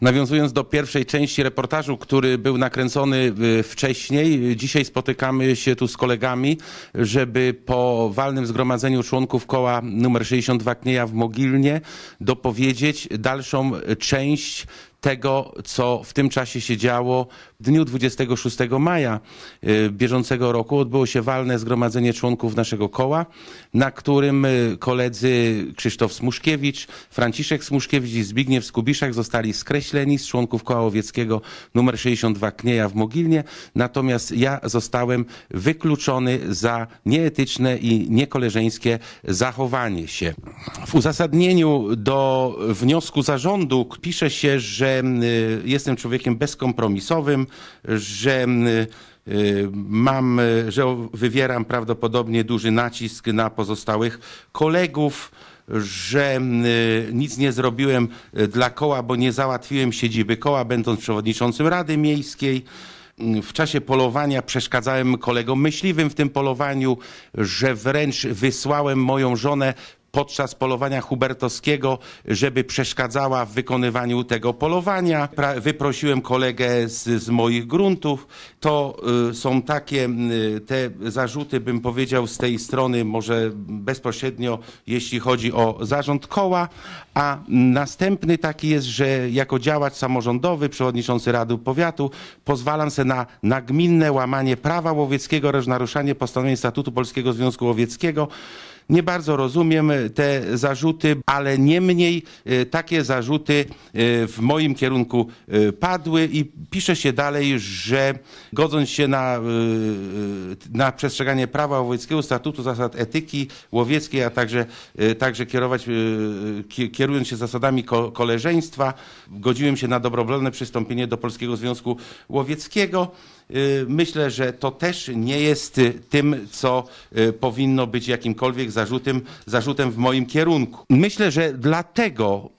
Nawiązując do pierwszej części reportażu, który był nakręcony wcześniej, dzisiaj spotykamy się tu z kolegami, żeby po walnym zgromadzeniu członków koła nr 62 Knieja w Mogilnie dopowiedzieć dalszą część tego, co w tym czasie się działo. W dniu 26 maja bieżącego roku odbyło się walne zgromadzenie członków naszego koła, na którym koledzy Krzysztof Smuszkiewicz, Franciszek Smuszkiewicz i Zbigniew Skubiszak zostali skreśleni z członków koła łowieckiego nr 62 Knieja w Mogilnie, natomiast ja zostałem wykluczony za nieetyczne i niekoleżeńskie zachowanie się. W uzasadnieniu do wniosku zarządu pisze się, że jestem człowiekiem bezkompromisowym, że wywieram prawdopodobnie duży nacisk na pozostałych kolegów, że nic nie zrobiłem dla koła, bo nie załatwiłem siedziby koła, będąc przewodniczącym Rady Miejskiej. W czasie polowania przeszkadzałem kolegom myśliwym w tym polowaniu, że wręcz wysłałem moją żonę podczas polowania hubertowskiego, żeby przeszkadzała w wykonywaniu tego polowania. Wyprosiłem kolegę z moich gruntów. To są takie te zarzuty, bym powiedział, z tej strony, może bezpośrednio, jeśli chodzi o zarząd koła. A następny taki jest, że jako działacz samorządowy, przewodniczący Rady Powiatu, pozwalam se na nagminne łamanie prawa łowieckiego oraz naruszanie postanowień Statutu Polskiego Związku Łowieckiego. Nie bardzo rozumiem te zarzuty, ale niemniej takie zarzuty w moim kierunku padły i pisze się dalej, że godząc się na przestrzeganie prawa łowieckiego, statutu, zasad etyki łowieckiej, a także kierując się zasadami koleżeństwa, godziłem się na dobrowolne przystąpienie do Polskiego Związku Łowieckiego. Myślę, że to też nie jest tym, co powinno być jakimkolwiek zarzutem w moim kierunku. Myślę, że dlatego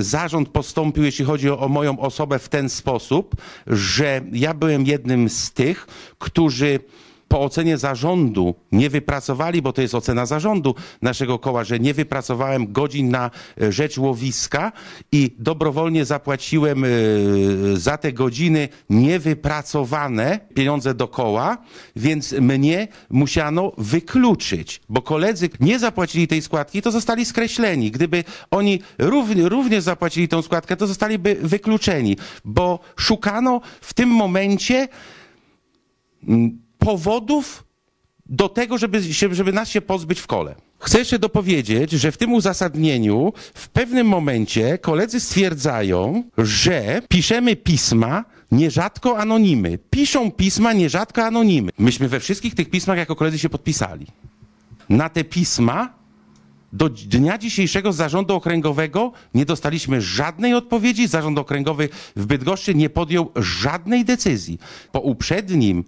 zarząd postąpił, jeśli chodzi o moją osobę, w ten sposób, że ja byłem jednym z tych, którzy po ocenie zarządu nie wypracowali, bo to jest ocena zarządu naszego koła, że nie wypracowałem godzin na rzecz łowiska i dobrowolnie zapłaciłem za te godziny niewypracowane pieniądze do koła, więc mnie musiano wykluczyć, bo koledzy nie zapłacili tej składki, to zostali skreśleni. Gdyby oni również zapłacili tą składkę, to zostaliby wykluczeni, bo szukano w tym momencie powodów do tego, żeby nas się pozbyć w kole. Chcę jeszcze dopowiedzieć, że w tym uzasadnieniu w pewnym momencie koledzy stwierdzają, że piszemy pisma nierzadko anonimy. Piszą pisma nierzadko anonimy. Myśmy we wszystkich tych pismach jako koledzy się podpisali. Na te pisma do dnia dzisiejszego z Zarządu Okręgowego nie dostaliśmy żadnej odpowiedzi. Zarząd Okręgowy w Bydgoszczy nie podjął żadnej decyzji. Po uprzednim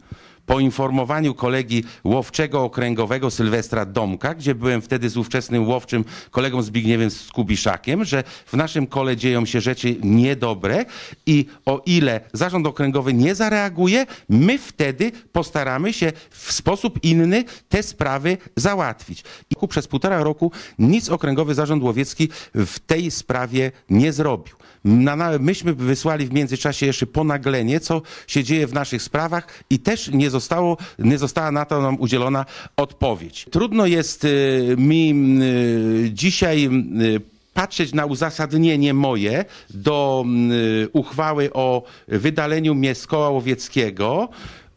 poinformowaniu kolegi łowczego okręgowego Sylwestra Domka, gdzie byłem wtedy z ówczesnym łowczym kolegą Zbigniewem Skubiszakiem, że w naszym kole dzieją się rzeczy niedobre i o ile Zarząd Okręgowy nie zareaguje, my wtedy postaramy się w sposób inny te sprawy załatwić. I przez 1,5 roku nic Okręgowy Zarząd Łowiecki w tej sprawie nie zrobił. Myśmy wysłali w międzyczasie jeszcze ponaglenie, co się dzieje w naszych sprawach i też nie została na to nam udzielona odpowiedź. Trudno jest mi dzisiaj patrzeć na uzasadnienie moje do uchwały o wydaleniu mnie z koła łowieckiego,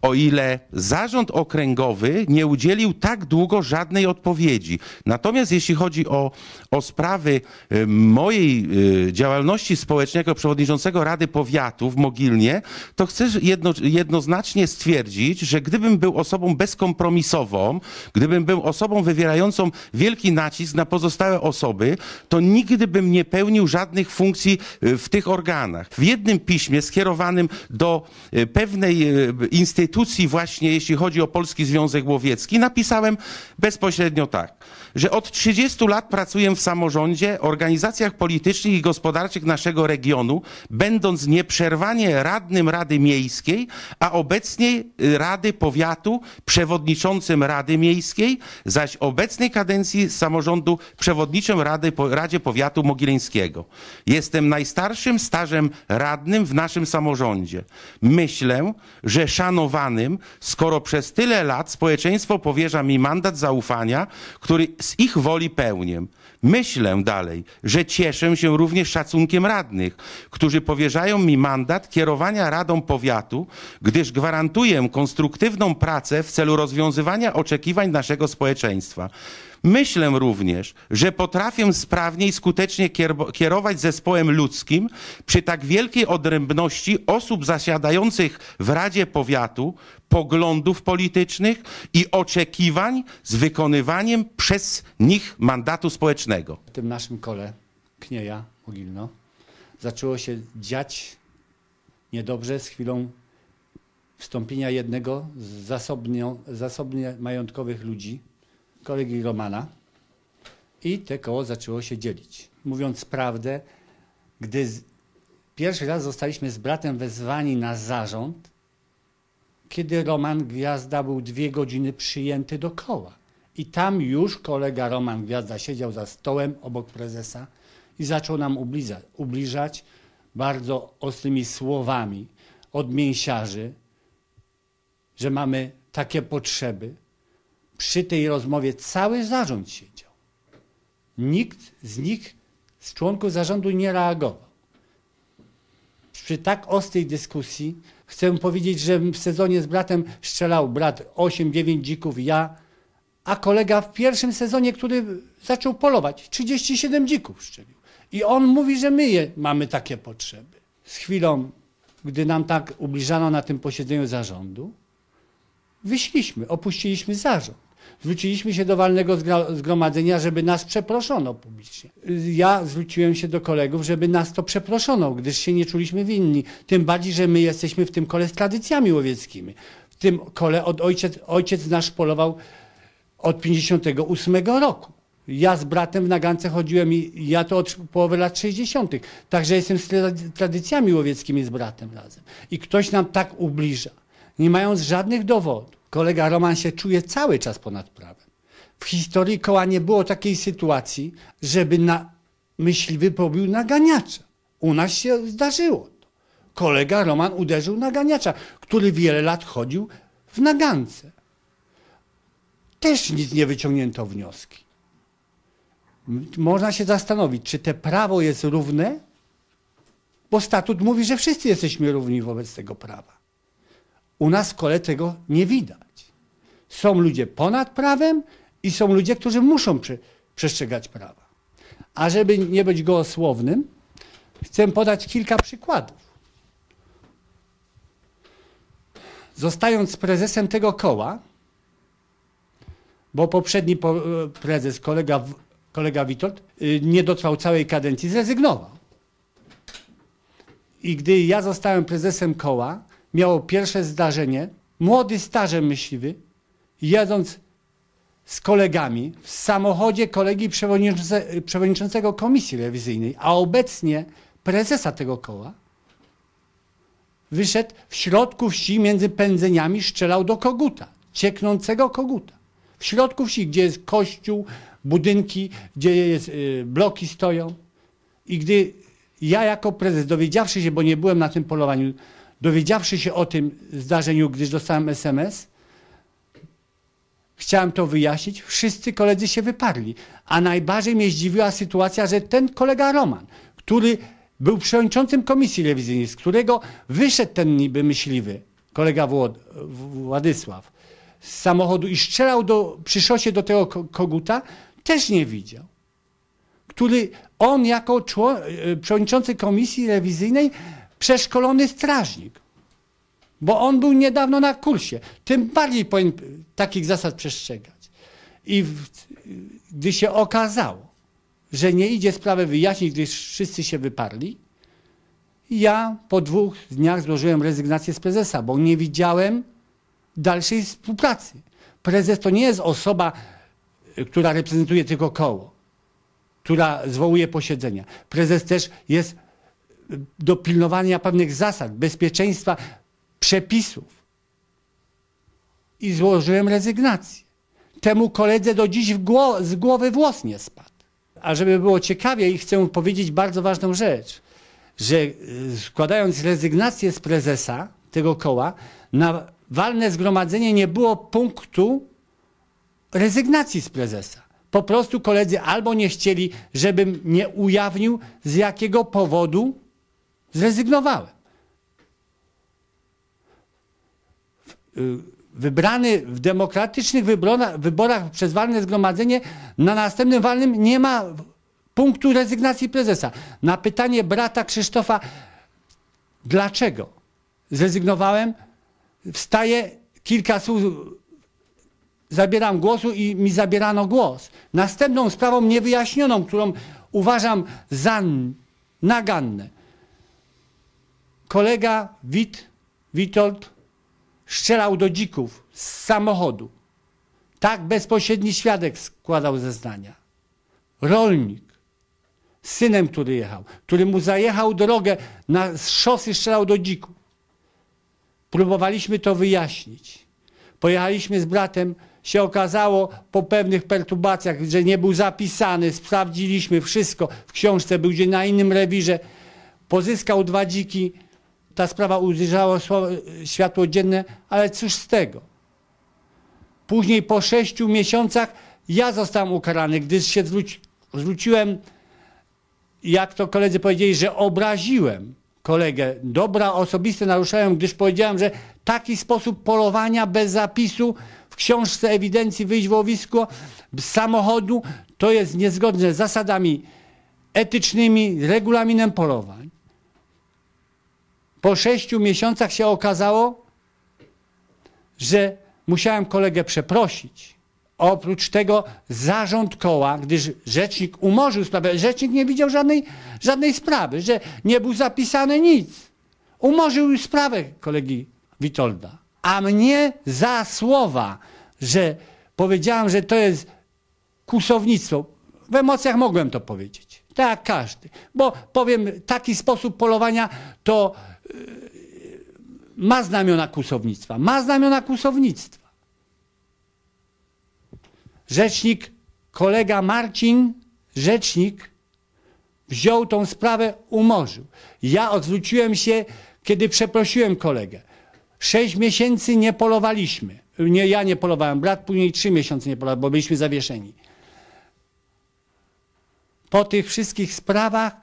o ile Zarząd Okręgowy nie udzielił tak długo żadnej odpowiedzi. Natomiast jeśli chodzi o sprawy mojej działalności społecznej jako przewodniczącego Rady Powiatu w Mogilnie, to chcę jednoznacznie stwierdzić, że gdybym był osobą bezkompromisową, gdybym był osobą wywierającą wielki nacisk na pozostałe osoby, to nigdy bym nie pełnił żadnych funkcji w tych organach. W jednym piśmie skierowanym do pewnej instytucji konstytucji właśnie, jeśli chodzi o Polski Związek Łowiecki, napisałem bezpośrednio tak, że od 30 lat pracuję w samorządzie, organizacjach politycznych i gospodarczych naszego regionu, będąc nieprzerwanie radnym Rady Miejskiej, a obecnie Rady Powiatu, przewodniczącym Rady Miejskiej, zaś obecnej kadencji samorządu przewodniczym Radzie Powiatu Mogileńskiego. Jestem najstarszym stażem radnym w naszym samorządzie. Myślę, że szanowanym, skoro przez tyle lat społeczeństwo powierza mi mandat zaufania, który z ich woli pełnię. Myślę dalej, że cieszę się również szacunkiem radnych, którzy powierzają mi mandat kierowania Radą Powiatu, gdyż gwarantuję konstruktywną pracę w celu rozwiązywania oczekiwań naszego społeczeństwa. Myślę również, że potrafię sprawnie i skutecznie kierować zespołem ludzkim przy tak wielkiej odrębności osób zasiadających w Radzie Powiatu, poglądów politycznych i oczekiwań z wykonywaniem przez nich mandatu społecznego. W tym naszym kole Knieja, Mogilno, zaczęło się dziać niedobrze z chwilą wstąpienia jednego z zasobnie majątkowych ludzi, kolegi Romana, i te koło zaczęło się dzielić. Mówiąc prawdę, gdy pierwszy raz zostaliśmy z bratem wezwani na zarząd, kiedy Roman Gwiazda był 2 godziny przyjęty do koła. I tam już kolega Roman Gwiazda siedział za stołem obok prezesa i zaczął nam ubliżać bardzo ostrymi słowami od mięsiarzy, że mamy takie potrzeby. Przy tej rozmowie cały zarząd siedział. Nikt z nich, z członków zarządu, nie reagował. Przy tak ostrej dyskusji chcę powiedzieć, że w sezonie z bratem strzelał brat 8-9 dzików, ja, a kolega w pierwszym sezonie, który zaczął polować, 37 dzików strzelił. I on mówi, że my mamy takie potrzeby. Z chwilą, gdy nam tak ubliżano na tym posiedzeniu zarządu, wyszliśmy, opuściliśmy zarząd. Zwróciliśmy się do walnego zgromadzenia, żeby nas przeproszono publicznie. Ja zwróciłem się do kolegów, żeby nas to przeproszono, gdyż się nie czuliśmy winni. Tym bardziej, że my jesteśmy w tym kole z tradycjami łowieckimi. W tym kole ojciec nasz polował od 58 roku. Ja z bratem w nagance chodziłem i ja to od połowy lat 60. Także jestem z tradycjami łowieckimi z bratem razem. I ktoś nam tak ubliża, nie mając żadnych dowodów. Kolega Roman się czuje cały czas ponad prawem. W historii koła nie było takiej sytuacji, żeby myśliwy pobił naganiacza. U nas się zdarzyło to. Kolega Roman uderzył naganiacza, który wiele lat chodził w nagance. Też nic nie wyciągnięto wnioski. Można się zastanowić, czy to prawo jest równe, bo statut mówi, że wszyscy jesteśmy równi wobec tego prawa. U nas w kole tego nie widać. Są ludzie ponad prawem i są ludzie, którzy muszą przestrzegać prawa. A żeby nie być gołosłownym, chcę podać kilka przykładów. Zostając prezesem tego koła, bo poprzedni prezes, kolega Witold, nie dotrwał całej kadencji, zrezygnował. I gdy ja zostałem prezesem koła, miało pierwsze zdarzenie, młody stażem myśliwy, jadąc z kolegami w samochodzie kolegi przewodniczącego komisji rewizyjnej, a obecnie prezesa tego koła, wyszedł w środku wsi między pędzeniami, strzelał do koguta, cieknącego koguta. W środku wsi, gdzie jest kościół, budynki, gdzie jest, bloki stoją. I gdy ja jako prezes, dowiedziawszy się, bo nie byłem na tym polowaniu, dowiedziawszy się o tym zdarzeniu, gdyż dostałem SMS, chciałem to wyjaśnić, wszyscy koledzy się wyparli. A najbardziej mnie zdziwiła sytuacja, że ten kolega Roman, który był przewodniczącym komisji rewizyjnej, z którego wyszedł ten niby myśliwy, kolega Władysław, z samochodu i strzelał przy szosie do tego koguta, też nie widział. Który on jako przewodniczący komisji rewizyjnej, przeszkolony strażnik, bo on był niedawno na kursie. Tym bardziej powinien takich zasad przestrzegać. I gdy się okazało, że nie idzie sprawy wyjaśnić, gdyż wszyscy się wyparli, ja po 2 dniach złożyłem rezygnację z prezesa, bo nie widziałem dalszej współpracy. Prezes to nie jest osoba, która reprezentuje tylko koło, która zwołuje posiedzenia. Prezes też jest do pilnowania pewnych zasad, bezpieczeństwa, przepisów. I złożyłem rezygnację. Temu koledze do dziś z głowy włos nie spadł. A żeby było ciekawiej, chcę powiedzieć bardzo ważną rzecz, że składając rezygnację z prezesa tego koła, na walne zgromadzenie nie było punktu rezygnacji z prezesa. Po prostu koledzy albo nie chcieli, żebym nie ujawnił, z jakiego powodu zrezygnowałem. Wybrany w demokratycznych wyborach przez walne zgromadzenie, na następnym walnym nie ma punktu rezygnacji prezesa. Na pytanie brata Krzysztofa, dlaczego zrezygnowałem, wstaję, kilka słów zabieram głosu i mi zabierano głos. Następną sprawą niewyjaśnioną, którą uważam za naganne, kolega Witold strzelał do dzików z samochodu. Tak bezpośredni świadek składał zeznania. Rolnik, synem, który jechał, który mu zajechał drogę, na szosy strzelał do dzików. Próbowaliśmy to wyjaśnić. Pojechaliśmy z bratem, się okazało po pewnych perturbacjach, że nie był zapisany, sprawdziliśmy wszystko, w książce był gdzie na innym rewirze, pozyskał 2 dziki, ta sprawa ujrzała światło dzienne, ale cóż z tego. Później po 6 miesiącach ja zostałem ukarany, gdyż się zwróciłem, jak to koledzy powiedzieli, że obraziłem kolegę. Dobra osobiste naruszałem, gdyż powiedziałem, że taki sposób polowania bez zapisu w książce ewidencji wyjść w łowisko z samochodu to jest niezgodne z zasadami etycznymi, regulaminem polowań. Po 6 miesiącach się okazało, że musiałem kolegę przeprosić. Oprócz tego zarząd koła, gdyż rzecznik umorzył sprawę, rzecznik nie widział żadnej sprawy, że nie był zapisany nic. Umorzył sprawę kolegi Witolda. A mnie za słowa, że powiedziałem, że to jest kłusownictwo. W emocjach mogłem to powiedzieć. Tak jak każdy. Bo powiem, taki sposób polowania to ma znamiona kłusownictwa. Ma znamiona kłusownictwa. Rzecznik, kolega Marcin, rzecznik wziął tą sprawę, umorzył. Ja odwróciłem się, kiedy przeprosiłem kolegę. 6 miesięcy nie polowaliśmy. Ja nie polowałem, brat później 3 miesiące nie polował, bo byliśmy zawieszeni. Po tych wszystkich sprawach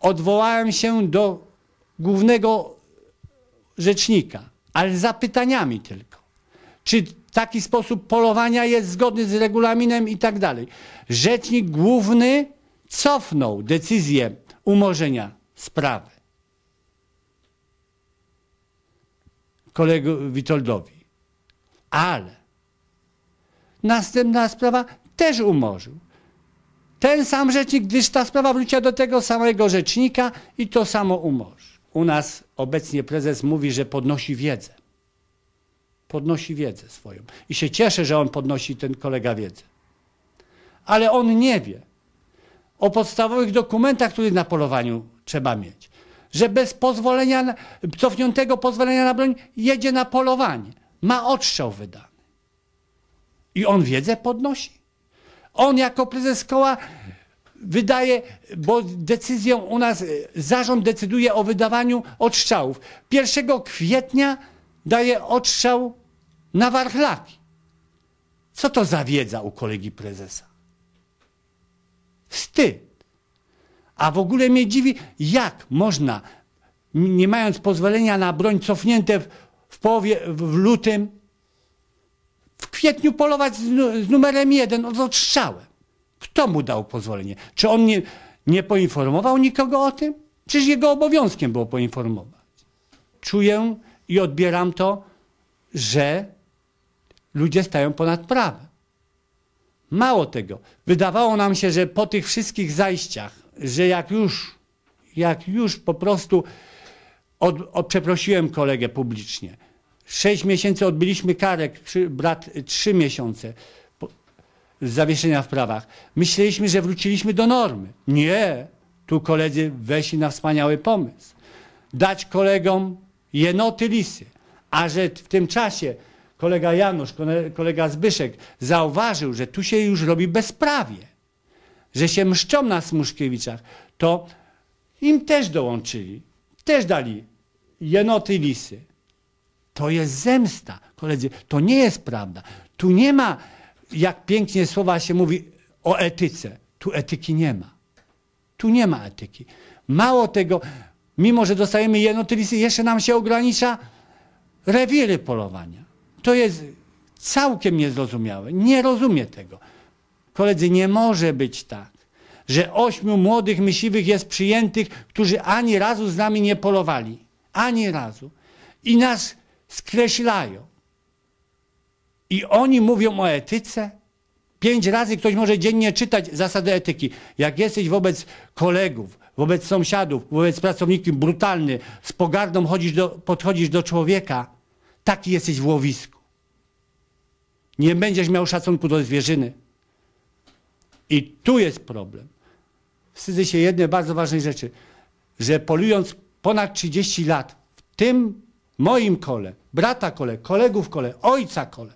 odwołałem się do głównego rzecznika, ale z zapytaniami tylko. Czy taki sposób polowania jest zgodny z regulaminem i tak dalej. Rzecznik główny cofnął decyzję umorzenia sprawy kolegu Witoldowi. Ale następna sprawa też umorzył. Ten sam rzecznik, gdyż ta sprawa wróciła do tego samego rzecznika i to samo umorzył. U nas obecnie prezes mówi, że podnosi wiedzę. Podnosi wiedzę swoją. I się cieszę, że on podnosi, ten kolega, wiedzę. Ale on nie wie o podstawowych dokumentach, które na polowaniu trzeba mieć. Że bez pozwolenia, cofniętego pozwolenia na broń jedzie na polowanie. Ma odstrzał wydany. I on wiedzę podnosi. On jako prezes koła wydaje, bo decyzją u nas zarząd decyduje o wydawaniu odstrzałów. 1 kwietnia daje odstrzał na warchlaki. Co to za wiedza u kolegi prezesa? Wstyd. A w ogóle mnie dziwi, jak można, nie mając pozwolenia na broń cofnięte w lutym, w kwietniu polować z numerem 1 z odstrzałem. Kto mu dał pozwolenie? Czy on nie poinformował nikogo o tym? Przecież jego obowiązkiem było poinformować. Czuję i odbieram to, że ludzie stają ponad prawem. Mało tego. Wydawało nam się, że po tych wszystkich zajściach, że jak już po prostu przeprosiłem kolegę publicznie, 6 miesięcy odbyliśmy karek, brat 3 miesiące z zawieszenia w prawach. Myśleliśmy, że wróciliśmy do normy. Nie. Tu koledzy weszli na wspaniały pomysł. Dać kolegom jenoty, lisy. A że w tym czasie kolega Janusz, kolega Zbyszek zauważył, że tu się już robi bezprawie, że się mszczą na Smuszkiewiczach, to im też dołączyli. Też dali jenoty, lisy. To jest zemsta. Koledzy, to nie jest prawda. Tu nie ma, jak pięknie słowa się mówi, o etyce. Tu etyki nie ma. Tu nie ma etyki. Mało tego, mimo że dostajemy jenoty, lisy, jeszcze nam się ogranicza rewiry polowania. To jest całkiem niezrozumiałe. Nie rozumiem tego. Koledzy, nie może być tak, że 8 młodych myśliwych jest przyjętych, którzy ani razu z nami nie polowali. Ani razu. I nas skreślają. I oni mówią o etyce? 5 razy ktoś może dziennie czytać zasady etyki. Jak jesteś wobec kolegów, wobec sąsiadów, wobec pracowników brutalny, z pogardą podchodzisz do człowieka, taki jesteś w łowisku. Nie będziesz miał szacunku do zwierzyny. I tu jest problem. Wstydzę się jednej bardzo ważnej rzeczy, że polując ponad 30 lat w tym moim kole, brata kole, kolegów kole, ojca kole,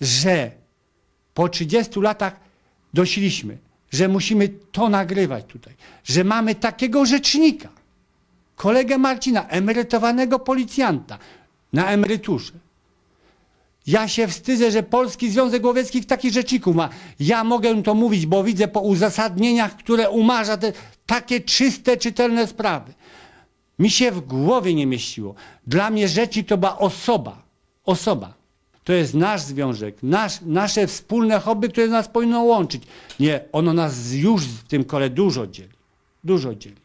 że po 30 latach doszliśmy, że musimy to nagrywać tutaj, że mamy takiego rzecznika, kolegę Marcina, emerytowanego policjanta na emeryturze. Ja się wstydzę, że Polski Związek Łowiecki takich rzeczników ma. Ja mogę to mówić, bo widzę po uzasadnieniach, które umarza te takie czyste, czytelne sprawy. Mi się w głowie nie mieściło. Dla mnie rzecznik to była osoba. Osoba. To jest nasz związek, nasze wspólne hobby, które nas powinno łączyć. Nie, ono nas już w tym kole dużo dzieli. Dużo dzieli.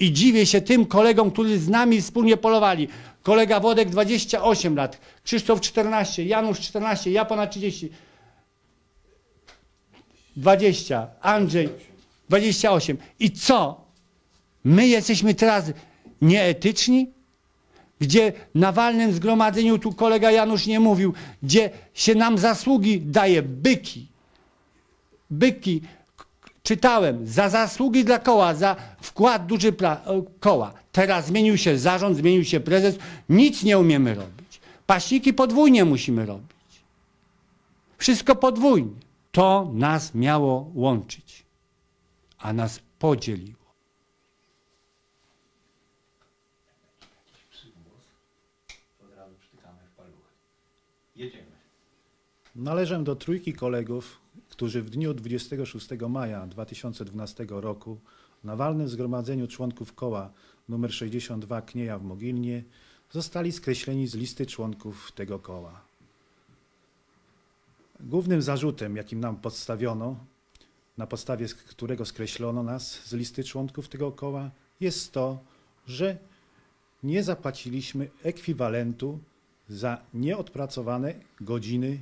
I dziwię się tym kolegom, którzy z nami wspólnie polowali. Kolega Wodek 28 lat, Krzysztof 14, Janusz 14, ja ponad 30. 20, Andrzej 28. I co? My jesteśmy teraz nieetyczni? Gdzie na walnym zgromadzeniu, tu kolega Janusz nie mówił, gdzie się nam zasługi daje byki. Byki, czytałem, za zasługi dla koła, za wkład duży koła. Teraz zmienił się zarząd, zmienił się prezes, nic nie umiemy robić. Paśniki podwójnie musimy robić. Wszystko podwójnie. To nas miało łączyć, a nas podzieliło. Jedziemy. Należę do trójki kolegów, którzy w dniu 26 maja 2012 roku na walnym zgromadzeniu członków koła nr 62 Knieja w Mogilnie zostali skreśleni z listy członków tego koła. Głównym zarzutem, jakim nam podstawiono, na podstawie którego skreślono nas z listy członków tego koła, jest to, że nie zapłaciliśmy ekwiwalentu za nieodpracowane godziny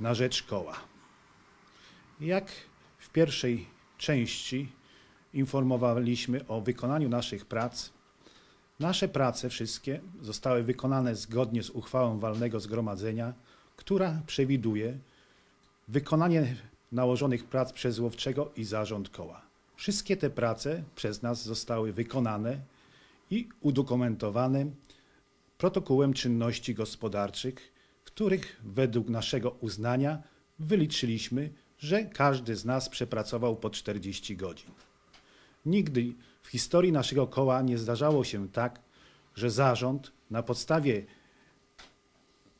na rzecz koła. Jak w pierwszej części informowaliśmy o wykonaniu naszych prac, nasze prace wszystkie zostały wykonane zgodnie z uchwałą walnego zgromadzenia, która przewiduje wykonanie nałożonych prac przez łowczego i zarząd koła. Wszystkie te prace przez nas zostały wykonane i udokumentowane protokołem czynności gospodarczych, których według naszego uznania wyliczyliśmy, że każdy z nas przepracował po 40 godzin. Nigdy w historii naszego koła nie zdarzało się tak, że zarząd na podstawie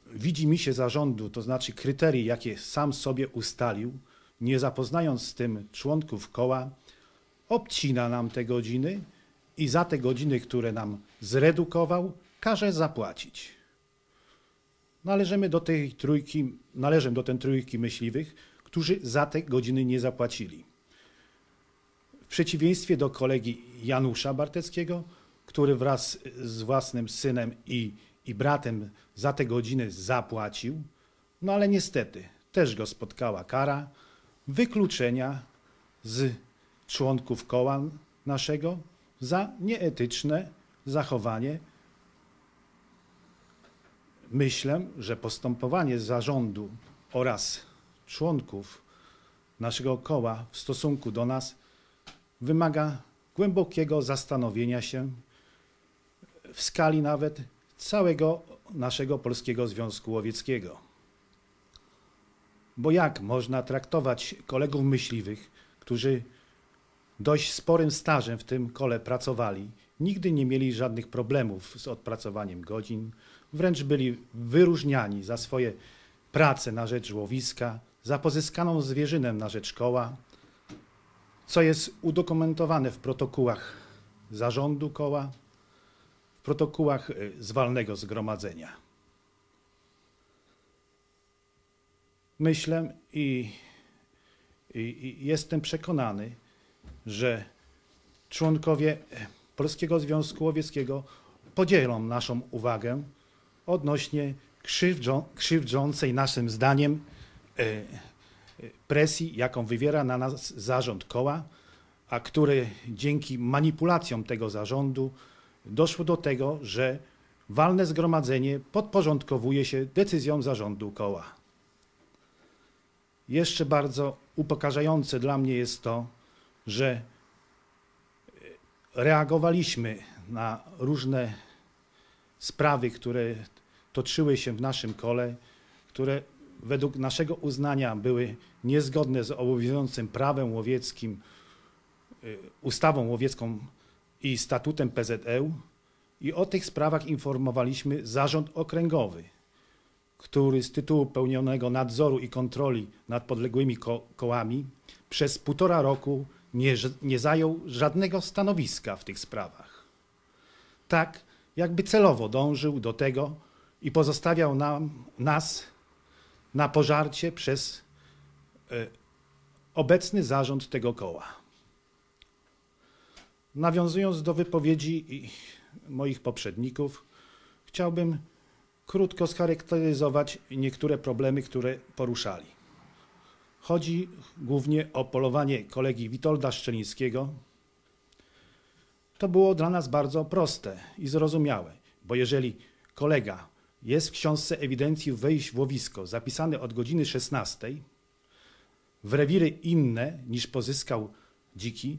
widzimisię zarządu, to znaczy kryterii, jakie sam sobie ustalił, nie zapoznając z tym członków koła, obcina nam te godziny i za te godziny, które nam zredukował, każe zapłacić. Należę do tej trójki myśliwych, którzy za te godziny nie zapłacili. W przeciwieństwie do kolegi Janusza Barteckiego, który wraz z własnym synem i bratem za te godziny zapłacił, no ale niestety też go spotkała kara wykluczenia z członków koła naszego za nieetyczne zachowanie Myślę, że postępowanie zarządu oraz członków naszego koła w stosunku do nas wymaga głębokiego zastanowienia się w skali nawet całego naszego Polskiego Związku Łowieckiego. Bo jak można traktować kolegów myśliwych, którzy dość sporym stażem w tym kole pracowali, nigdy nie mieli żadnych problemów z odpracowaniem godzin, wręcz byli wyróżniani za swoje prace na rzecz łowiska, za pozyskaną zwierzynę na rzecz koła, co jest udokumentowane w protokołach zarządu koła, w protokołach z walnego zgromadzenia. Myślę i jestem przekonany, że członkowie Polskiego Związku Łowieckiego podzielą naszą uwagę odnośnie krzywdzącej naszym zdaniem presji, jaką wywiera na nas zarząd koła, a który dzięki manipulacjom tego zarządu doszło do tego, że walne zgromadzenie podporządkowuje się decyzjom zarządu koła. Jeszcze bardzo upokarzające dla mnie jest to, że reagowaliśmy na różne sprawy, które toczyły się w naszym kole, które według naszego uznania były niezgodne z obowiązującym prawem łowieckim, ustawą łowiecką i statutem PZŁ, i o tych sprawach informowaliśmy Zarząd Okręgowy, który z tytułu pełnionego nadzoru i kontroli nad podległymi kołami przez 1,5 roku nie zajął żadnego stanowiska w tych sprawach. Tak, jakby celowo dążył do tego i pozostawiał nas na pożarcie przez obecny zarząd tego koła. Nawiązując do wypowiedzi moich poprzedników, chciałbym krótko scharakteryzować niektóre problemy, które poruszali. Chodzi głównie o polowanie kolegi Witolda Szczelińskiego. To było dla nas bardzo proste i zrozumiałe, bo jeżeli kolega jest w książce ewidencji wejść w łowisko zapisany od godziny 16 w rewiry inne niż pozyskał dziki,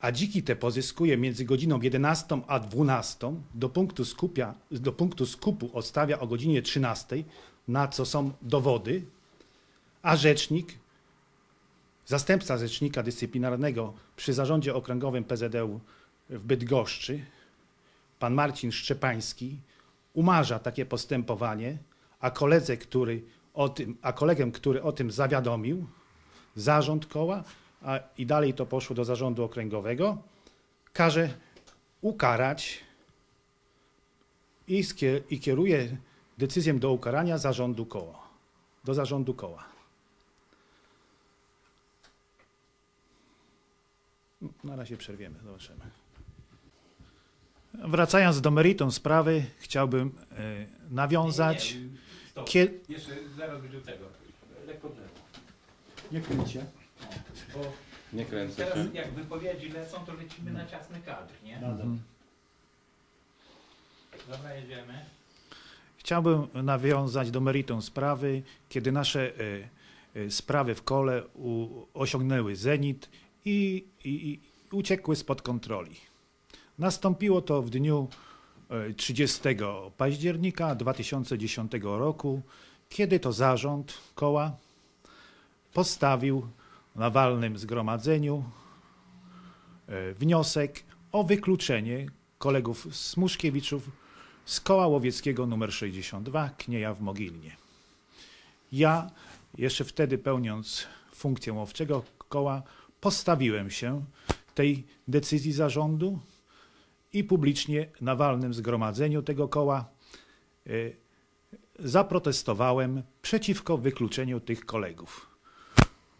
a dziki te pozyskuje między godziną 11 a 12, do punktu skupu odstawia o godzinie 13, na co są dowody, a rzecznik, zastępca rzecznika dyscyplinarnego przy Zarządzie Okręgowym PZŁ w Bydgoszczy, pan Marcin Szczepański, umarza takie postępowanie, a kolegę, który o tym zawiadomił, zarząd koła, i dalej to poszło do Zarządu Okręgowego, każe ukarać i kieruje decyzję do ukarania do zarządu koła. Na razie przerwiemy, zobaczymy. Wracając do meritum sprawy, chciałbym nawiązać... Jeszcze zaraz będzie tego. Lekko drzewo. Nie kręćcie. Bo nie kręcę teraz się. Jak wypowiedzi lecą, to lecimy na ciasny kadr, nie? Dobra, jedziemy. Chciałbym nawiązać do meritum sprawy, kiedy nasze sprawy w kole osiągnęły zenit i uciekły spod kontroli. Nastąpiło to w dniu 30 października 2010 roku, kiedy to zarząd koła postawił na walnym zgromadzeniu wniosek o wykluczenie kolegów Smuszkiewiczów z koła łowieckiego nr 62 Knieja w Mogilnie. Ja, jeszcze wtedy pełniąc funkcję łowczego koła, postawiłem się tej decyzji zarządu i publicznie na walnym zgromadzeniu tego koła zaprotestowałem przeciwko wykluczeniu tych kolegów.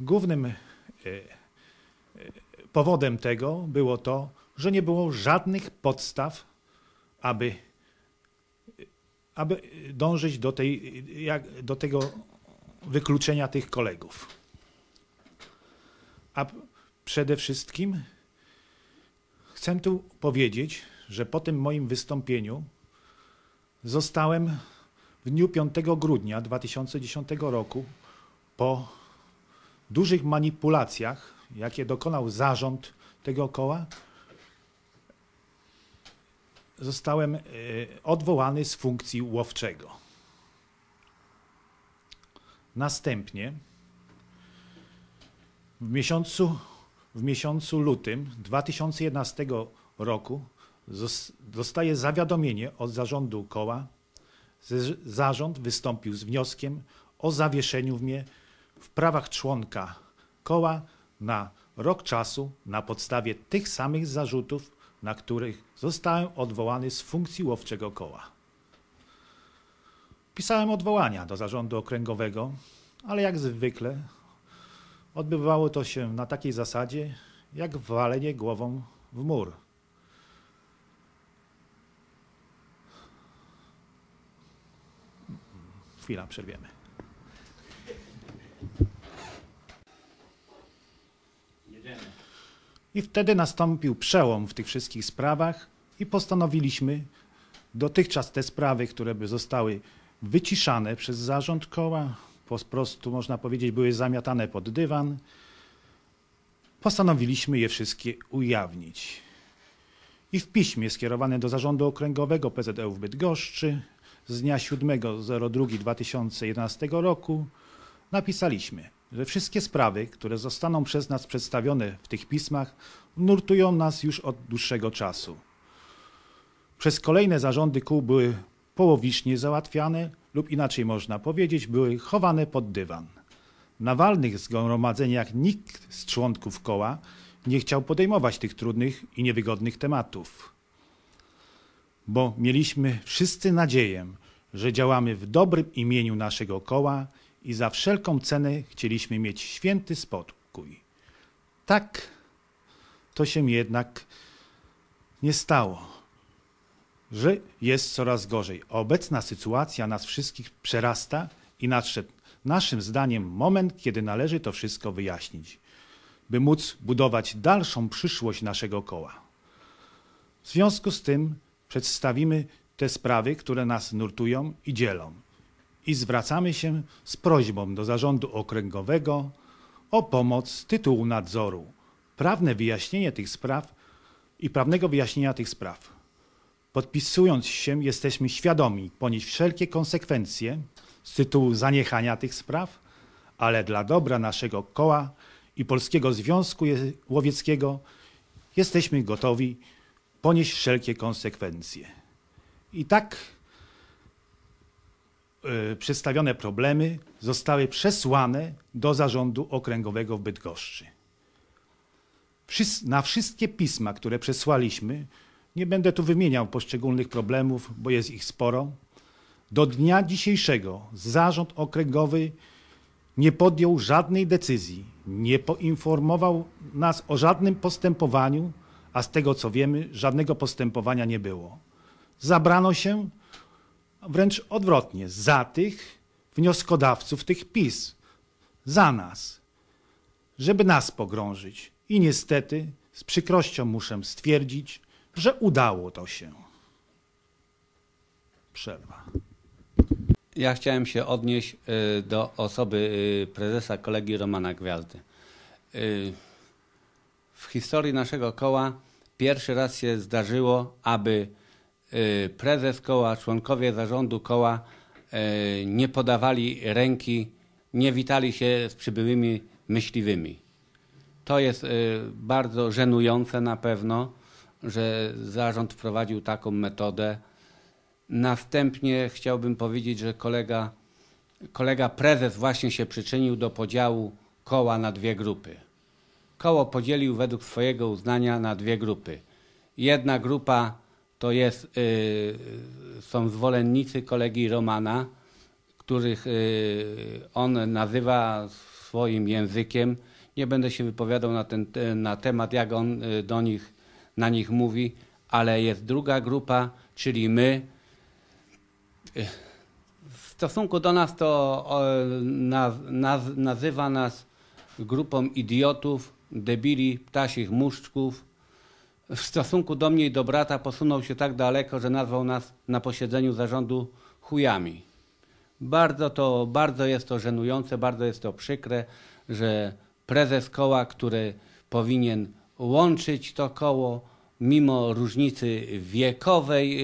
Głównym powodem tego było to, że nie było żadnych podstaw, aby dążyć do tego wykluczenia tych kolegów. A przede wszystkim chcę tu powiedzieć, że po tym moim wystąpieniu zostałem w dniu 5 grudnia 2010 roku po dużych manipulacjach, jakie dokonał zarząd tego koła, zostałem odwołany z funkcji łowczego. Następnie w miesiącu lutym 2011 roku dostaję zawiadomienie od zarządu koła. Zarząd wystąpił z wnioskiem o zawieszeniu mnie w prawach członka koła na rok czasu na podstawie tych samych zarzutów, na których zostałem odwołany z funkcji łowczego koła. Pisałem odwołania do Zarządu Okręgowego, ale jak zwykle odbywało to się na takiej zasadzie, jak walenie głową w mur. Chwila, przerwiemy. I wtedy nastąpił przełom w tych wszystkich sprawach i postanowiliśmy dotychczas te sprawy, które by zostały wyciszane przez zarząd koła, po prostu można powiedzieć były zamiatane pod dywan, postanowiliśmy je wszystkie ujawnić. I w piśmie skierowane do Zarządu Okręgowego PZŁ w Bydgoszczy z dnia 7.02.2011 roku napisaliśmy, że wszystkie sprawy, które zostaną przez nas przedstawione w tych pismach, nurtują nas już od dłuższego czasu. Przez kolejne zarządy kół były połowicznie załatwiane lub inaczej można powiedzieć, były chowane pod dywan. Na walnych zgromadzeniach nikt z członków koła nie chciał podejmować tych trudnych i niewygodnych tematów, bo mieliśmy wszyscy nadzieję, że działamy w dobrym imieniu naszego koła i za wszelką cenę chcieliśmy mieć święty spokój. Tak to się jednak nie stało, że jest coraz gorzej. Obecna sytuacja nas wszystkich przerasta i nadszedł naszym zdaniem moment, kiedy należy to wszystko wyjaśnić, by móc budować dalszą przyszłość naszego koła. W związku z tym przedstawimy te sprawy, które nas nurtują i dzielą. I zwracamy się z prośbą do Zarządu Okręgowego o pomoc z tytułu nadzoru, prawnego wyjaśnienia tych spraw. Podpisując się, jesteśmy świadomi ponieść wszelkie konsekwencje z tytułu zaniechania tych spraw, ale dla dobra naszego koła i Polskiego Związku Łowieckiego jesteśmy gotowi ponieść wszelkie konsekwencje. I tak przedstawione problemy zostały przesłane do Zarządu Okręgowego w Bydgoszczy. Na wszystkie pisma, które przesłaliśmy, nie będę tu wymieniał poszczególnych problemów, bo jest ich sporo, do dnia dzisiejszego Zarząd Okręgowy nie podjął żadnej decyzji, nie poinformował nas o żadnym postępowaniu, a z tego co wiemy, żadnego postępowania nie było. Zabrano się wręcz odwrotnie, za tych wnioskodawców tych pism, za nas, żeby nas pogrążyć. I niestety z przykrością muszę stwierdzić, że udało to się. Przerwa. Ja chciałem się odnieść do osoby prezesa kolegi Romana Gwiazdy. W historii naszego koła pierwszy raz się zdarzyło, aby prezes koła, członkowie zarządu koła nie podawali ręki, nie witali się z przybyłymi myśliwymi. To jest bardzo żenujące na pewno, że zarząd wprowadził taką metodę. Następnie chciałbym powiedzieć, że prezes właśnie się przyczynił do podziału koła na dwie grupy. Koło podzielił według swojego uznania na dwie grupy. Jedna grupa to są zwolennicy kolegi Romana, których on nazywa swoim językiem. Nie będę się wypowiadał na temat, jak on na nich mówi, ale jest druga grupa, czyli my. W stosunku do nas to nazywa nas grupą idiotów, debili, ptasich muszczków, w stosunku do mnie i do brata posunął się tak daleko, że nazwał nas na posiedzeniu zarządu chujami. Bardzo jest to żenujące, bardzo jest to przykre, że prezes koła, który powinien łączyć to koło, mimo różnicy wiekowej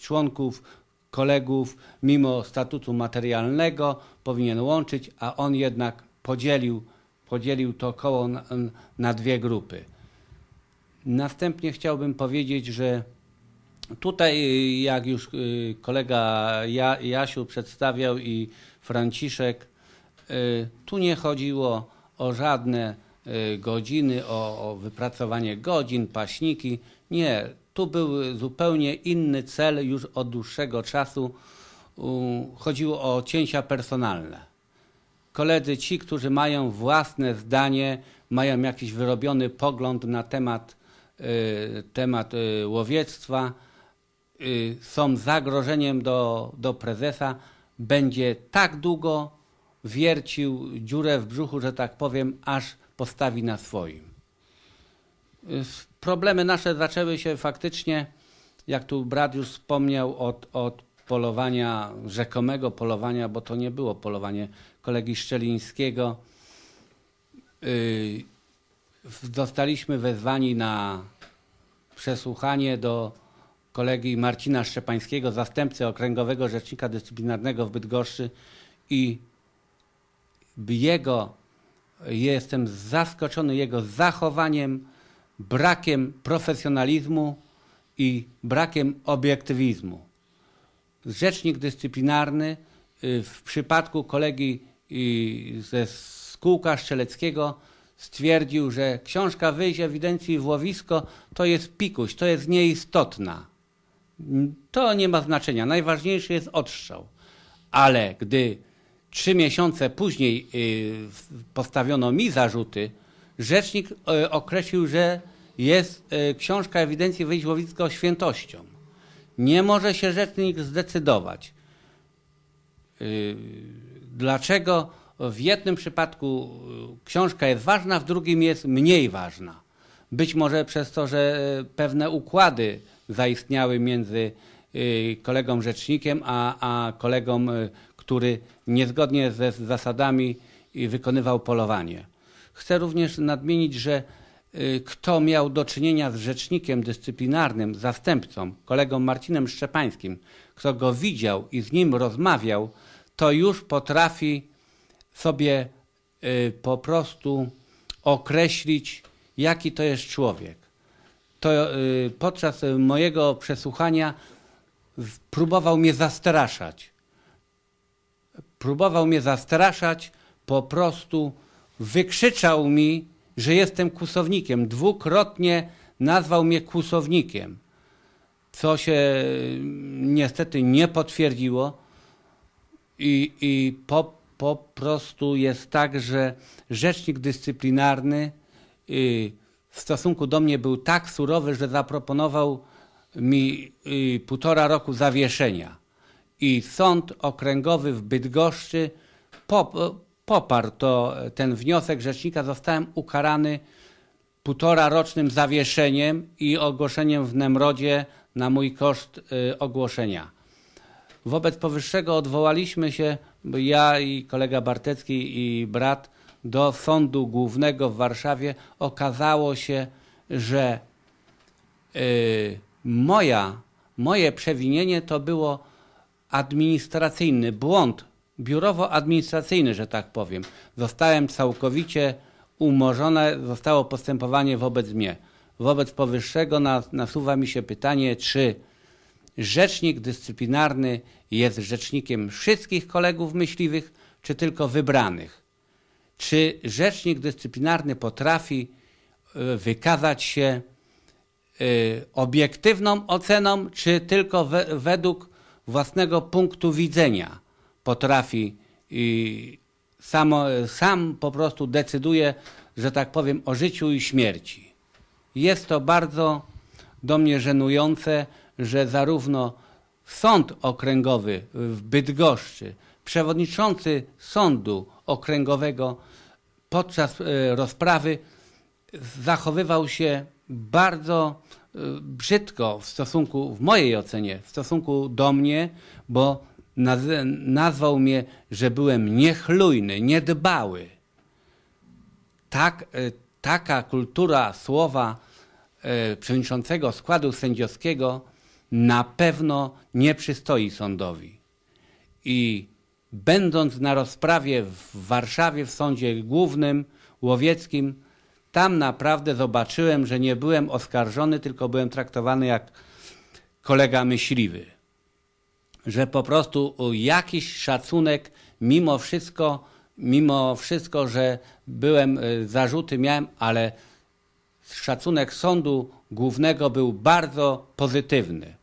członków, kolegów, mimo statutu materialnego, powinien łączyć, a on jednak podzielił to koło na dwie grupy. Następnie chciałbym powiedzieć, że tutaj, jak już kolega Jasiu przedstawiał i Franciszek, tu nie chodziło o żadne godziny, o wypracowanie godzin, paśniki. Nie, tu był zupełnie inny cel już od dłuższego czasu. Chodziło o cięcia personalne. Koledzy, ci, którzy mają własne zdanie, mają jakiś wyrobiony pogląd na temat łowiectwa, są zagrożeniem do prezesa, będzie tak długo wiercił dziurę w brzuchu, że tak powiem, aż postawi na swoim. Problemy nasze zaczęły się faktycznie, jak tu brat już wspomniał, od polowania, rzekomego polowania, bo to nie było polowanie, kolegi Szczelińskiego. Zostaliśmy wezwani na przesłuchanie do kolegi Marcina Szczepańskiego, zastępcy okręgowego rzecznika dyscyplinarnego w Bydgoszczy, i jestem zaskoczony jego zachowaniem, brakiem profesjonalizmu i brakiem obiektywizmu. Rzecznik dyscyplinarny w przypadku kolegi ze Skółka Strzeleckiego stwierdził, że książka wyjść ewidencji w łowisko to jest pikuś, to jest nieistotna. To nie ma znaczenia, najważniejszy jest odstrzał. Ale gdy 3 miesiące później postawiono mi zarzuty, rzecznik określił, że jest książka ewidencji wyjść w łowisko świętością. Nie może się rzecznik zdecydować. Dlaczego w jednym przypadku książka jest ważna, w drugim jest mniej ważna? Być może przez to, że pewne układy zaistniały między kolegą rzecznikiem a kolegą, który niezgodnie ze zasadami wykonywał polowanie. Chcę również nadmienić, że kto miał do czynienia z rzecznikiem dyscyplinarnym, zastępcą, kolegą Marcinem Szczepańskim, kto go widział i z nim rozmawiał, to już potrafi sobie po prostu określić, jaki to jest człowiek. To podczas mojego przesłuchania próbował mnie zastraszać. Po prostu wykrzyczał mi, że jestem kusownikiem. Dwukrotnie nazwał mnie kusownikiem, co się niestety nie potwierdziło. I po prostu jest tak, że rzecznik dyscyplinarny w stosunku do mnie był tak surowy, że zaproponował mi 1,5 roku zawieszenia. I Sąd Okręgowy w Bydgoszczy poparł ten wniosek rzecznika. Zostałem ukarany 1,5-rocznym zawieszeniem i ogłoszeniem w Nemrodzie na mój koszt ogłoszenia. Wobec powyższego odwołaliśmy się, ja i kolega Bartecki i brat, do Sądu Głównego w Warszawie. Okazało się, że moje przewinienie to było administracyjny błąd, biurowo-administracyjny, że tak powiem. Zostałem całkowicie umorzony, zostało postępowanie wobec mnie. Wobec powyższego nasuwa mi się pytanie, czy rzecznik dyscyplinarny jest rzecznikiem wszystkich kolegów myśliwych, czy tylko wybranych? Czy rzecznik dyscyplinarny potrafi wykazać się obiektywną oceną, czy tylko według własnego punktu widzenia potrafi i sam po prostu decyduje, że tak powiem, o życiu i śmierci? Jest to bardzo do mnie żenujące, że zarówno Sąd Okręgowy w Bydgoszczy, przewodniczący Sądu Okręgowego podczas rozprawy zachowywał się bardzo brzydko w mojej ocenie, w stosunku do mnie, bo nazwał mnie, że byłem niechlujny, niedbały. Taka kultura słowa przewodniczącego składu sędziowskiego na pewno nie przystoi sądowi. I będąc na rozprawie w Warszawie, w Sądzie Głównym Łowieckim, tam naprawdę zobaczyłem, że nie byłem oskarżony, tylko byłem traktowany jak kolega myśliwy. Że po prostu jakiś szacunek, mimo wszystko, że byłem, zarzuty miałem, ale szacunek Sądu Głównego był bardzo pozytywny.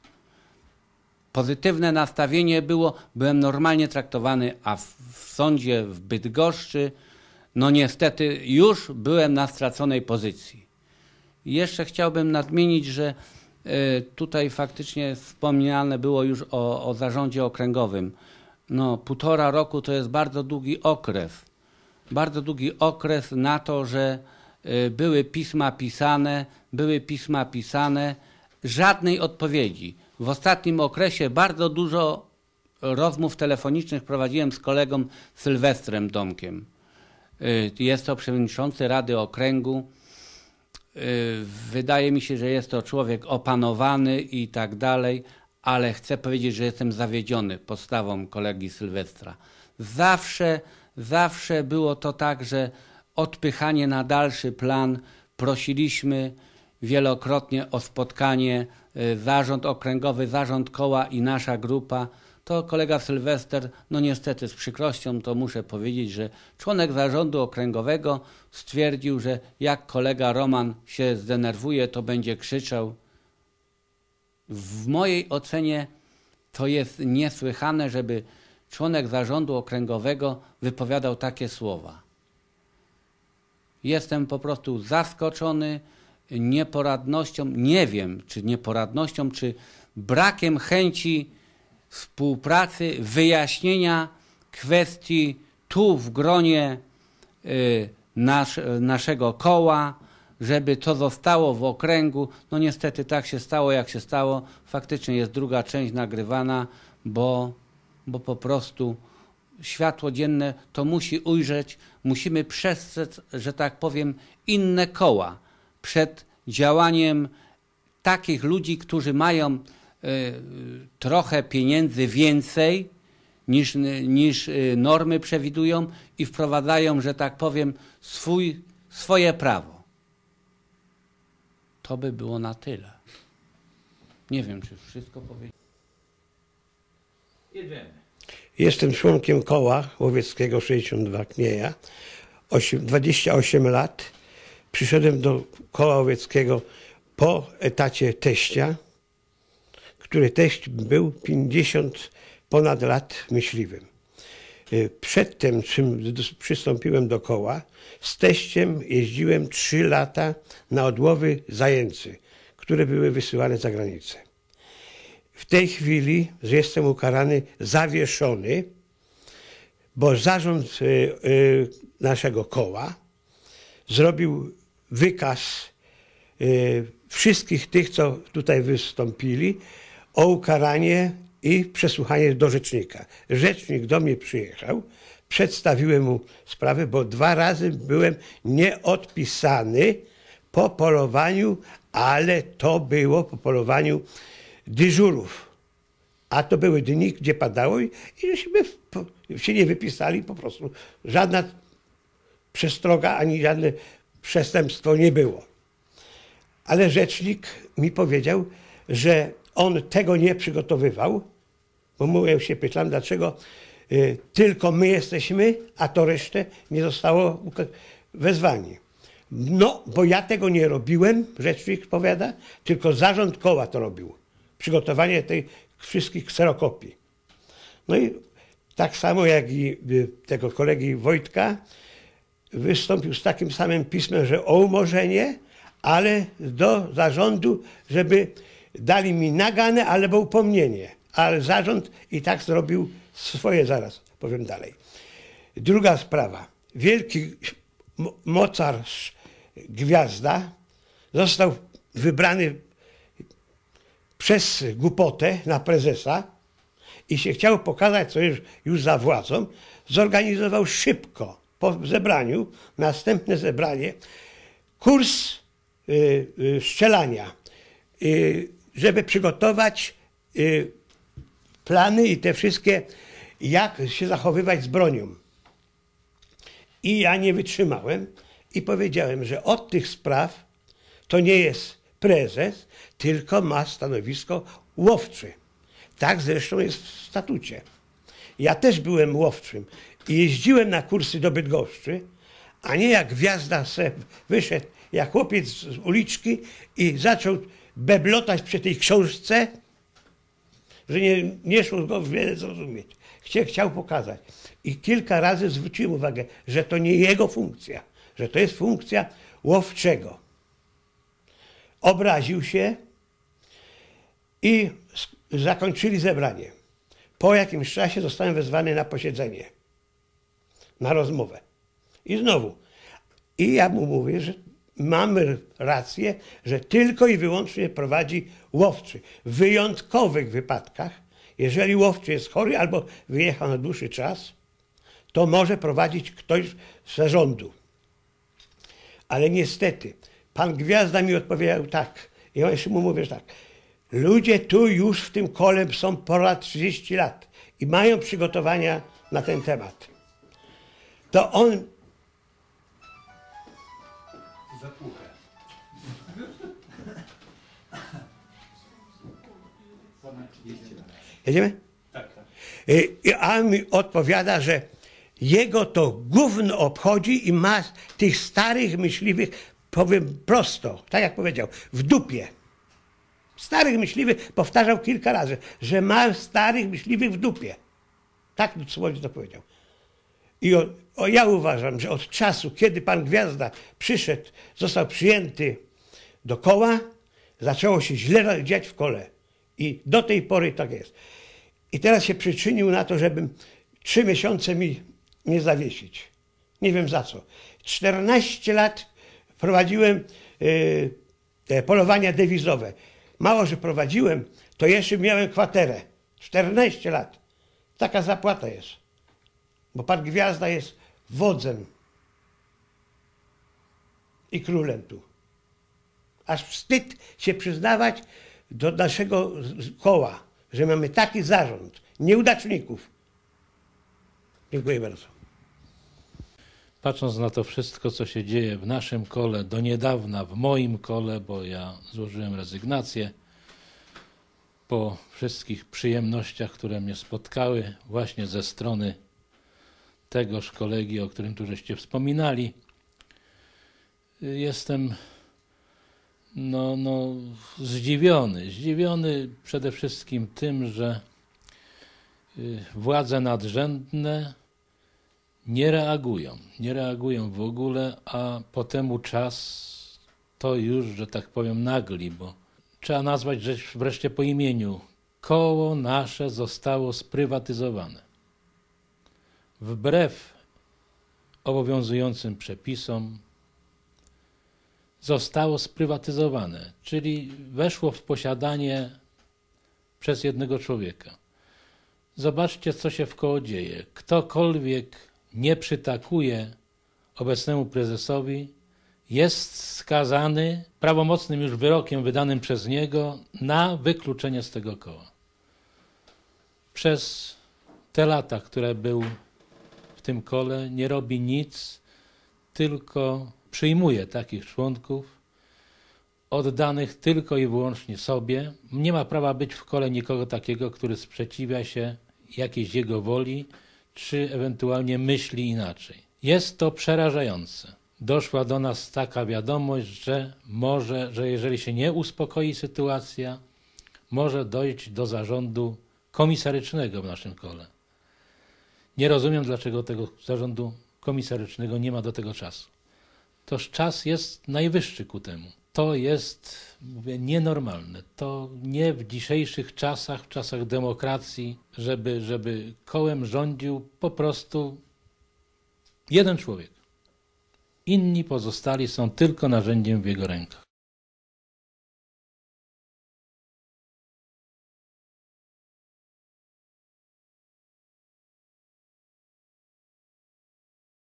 Pozytywne nastawienie było, byłem normalnie traktowany, a w sądzie w Bydgoszczy, no niestety już byłem na straconej pozycji. Jeszcze chciałbym nadmienić, że tutaj faktycznie wspomniane było już o zarządzie okręgowym. No, 1,5 roku to jest bardzo długi okres. Bardzo długi okres na to, że były pisma pisane, żadnej odpowiedzi. W ostatnim okresie bardzo dużo rozmów telefonicznych prowadziłem z kolegą Sylwestrem Domkiem. Jest to przewodniczący Rady Okręgu. Wydaje mi się, że jest to człowiek opanowany i tak dalej, ale chcę powiedzieć, że jestem zawiedziony postawą kolegi Sylwestra. Zawsze było to tak, że odpychanie na dalszy plan. Prosiliśmy wielokrotnie o spotkanie Zarząd Okręgowy, Zarząd Koła i nasza grupa. To kolega Sylwester, no niestety z przykrością to muszę powiedzieć, że członek Zarządu Okręgowego stwierdził, że jak kolega Roman się zdenerwuje, to będzie krzyczał. W mojej ocenie to jest niesłychane, żeby członek Zarządu Okręgowego wypowiadał takie słowa. Jestem po prostu zaskoczony nieporadnością, nie wiem czy nieporadnością, czy brakiem chęci współpracy, wyjaśnienia kwestii tu w gronie naszego koła, żeby to zostało w okręgu. No niestety tak się stało, jak się stało. Faktycznie jest druga część nagrywana, bo po prostu światło dzienne to musi ujrzeć. Musimy przestrzec, że tak powiem, inne koła przed działaniem takich ludzi, którzy mają trochę pieniędzy więcej niż normy przewidują i wprowadzają, że tak powiem, swoje prawo. To by było na tyle. Nie wiem, czy wszystko powiedziałem. Jedziemy. Jestem członkiem Koła Łowieckiego 62 Knieja, 28 lat. Przyszedłem do Koła Łowieckiego po etacie teścia, który teść był 50 ponad lat myśliwym. Przed tym, czym przystąpiłem do koła, z teściem jeździłem 3 lata na odłowy zajęcy, które były wysyłane za granicę. W tej chwili jestem ukarany, zawieszony, bo zarząd naszego koła zrobił wykaz wszystkich tych, co tutaj wystąpili, o ukaranie i przesłuchanie do rzecznika. Rzecznik do mnie przyjechał, przedstawiłem mu sprawę, bo 2 razy byłem nieodpisany po polowaniu, ale to było po polowaniu dyżurów, a to były dni, gdzie padało i żeśmy się nie wypisali po prostu. Żadna przestroga ani żadne przestępstwo nie było. Ale rzecznik mi powiedział, że on tego nie przygotowywał, bo mówię, się pytam, dlaczego tylko my jesteśmy, a to resztę nie zostało wezwani. No, bo ja tego nie robiłem, rzecznik powiada, tylko zarząd koła to robił. Przygotowanie tych wszystkich kserokopii. No i tak samo jak i tego kolegi Wojtka wystąpił z takim samym pismem, że o umorzenie, ale do zarządu, żeby dali mi naganę albo upomnienie. Ale zarząd i tak zrobił swoje, zaraz powiem dalej. Druga sprawa. Wielki mocarz Gwiazda został wybrany przez głupotę na prezesa i się chciał pokazać, co jest już za władzą, zorganizował szybko po zebraniu, następne zebranie, kurs strzelania, żeby przygotować plany i te wszystkie, jak się zachowywać z bronią. I ja nie wytrzymałem i powiedziałem, że od tych spraw to nie jest prezes, tylko ma stanowisko łowczy. Tak zresztą jest w statucie. Ja też byłem łowczym i jeździłem na kursy do Bydgoszczy, a nie jak Gwiazda se wyszedł, jak chłopiec z uliczki i zaczął beblotać przy tej książce, że nie szło go wiele zrozumieć. Chciał pokazać. I kilka razy zwróciłem uwagę, że to nie jego funkcja, że to jest funkcja łowczego. Obraził się i zakończyli zebranie. Po jakimś czasie zostałem wezwany na posiedzenie, na rozmowę. I znowu. I ja mu mówię, że mamy rację, że tylko i wyłącznie prowadzi łowczy. W wyjątkowych wypadkach, jeżeli łowczy jest chory albo wyjechał na dłuższy czas, to może prowadzić ktoś z zarządu. Ale niestety, pan Gwiazda mi odpowiedział tak, i ja jeszcze mu mówię, że tak, ludzie tu już w tym kole są ponad 30 lat i mają przygotowania na ten temat. To on... Zapłuchę. Ponad 30 lat. Jedziemy? Tak, tak. A on mi odpowiada, że jego to gówno obchodzi i ma tych starych myśliwych, powiem prosto, tak jak powiedział, w dupie. Starych myśliwych powtarzał kilka razy, że ma starych myśliwych w dupie. Tak dosłownie to powiedział. I ja uważam, że od czasu, kiedy pan Gwiazda przyszedł, został przyjęty do koła, zaczęło się źle dziać w kole. I do tej pory tak jest. I teraz się przyczynił na to, żebym 3 miesiące mi nie zawiesić. Nie wiem za co. 14 lat prowadziłem polowania dewizowe. Mało, że prowadziłem, to jeszcze miałem kwaterę. 14 lat. Taka zapłata jest. Bo pan Gwiazda jest wodzem i królem tu. Aż wstyd się przyznawać do naszego koła, że mamy taki zarząd nieudaczników. Dziękuję bardzo. Patrząc na to wszystko, co się dzieje w naszym kole, do niedawna w moim kole, bo ja złożyłem rezygnację po wszystkich przyjemnościach, które mnie spotkały właśnie ze strony tegoż kolegi, o którym tu żeście wspominali. Jestem zdziwiony. Zdziwiony przede wszystkim tym, że władze nadrzędne nie reagują. Nie reagują w ogóle, a potem czas to już, że tak powiem, nagli, bo trzeba nazwać rzecz wreszcie po imieniu. Koło nasze zostało sprywatyzowane. Wbrew obowiązującym przepisom zostało sprywatyzowane, czyli weszło w posiadanie przez jednego człowieka. Zobaczcie, co się w koło dzieje. Ktokolwiek nie przytakuje obecnemu prezesowi, jest skazany prawomocnym już wyrokiem wydanym przez niego na wykluczenie z tego koła. Przez te lata, które był w tym kole, nie robi nic, tylko przyjmuje takich członków oddanych tylko i wyłącznie sobie. Nie ma prawa być w kole nikogo takiego, który sprzeciwia się jakiejś jego woli, czy ewentualnie myśli inaczej. Jest to przerażające. Doszła do nas taka wiadomość, że jeżeli się nie uspokoi sytuacja, może dojść do zarządu komisarycznego w naszym kole. Nie rozumiem, dlaczego tego zarządu komisarycznego nie ma do tego czasu. Toż czas jest najwyższy ku temu. To jest, mówię, nienormalne. To nie w dzisiejszych czasach, w czasach demokracji, żeby kołem rządził po prostu jeden człowiek. Inni pozostali są tylko narzędziem w jego rękach.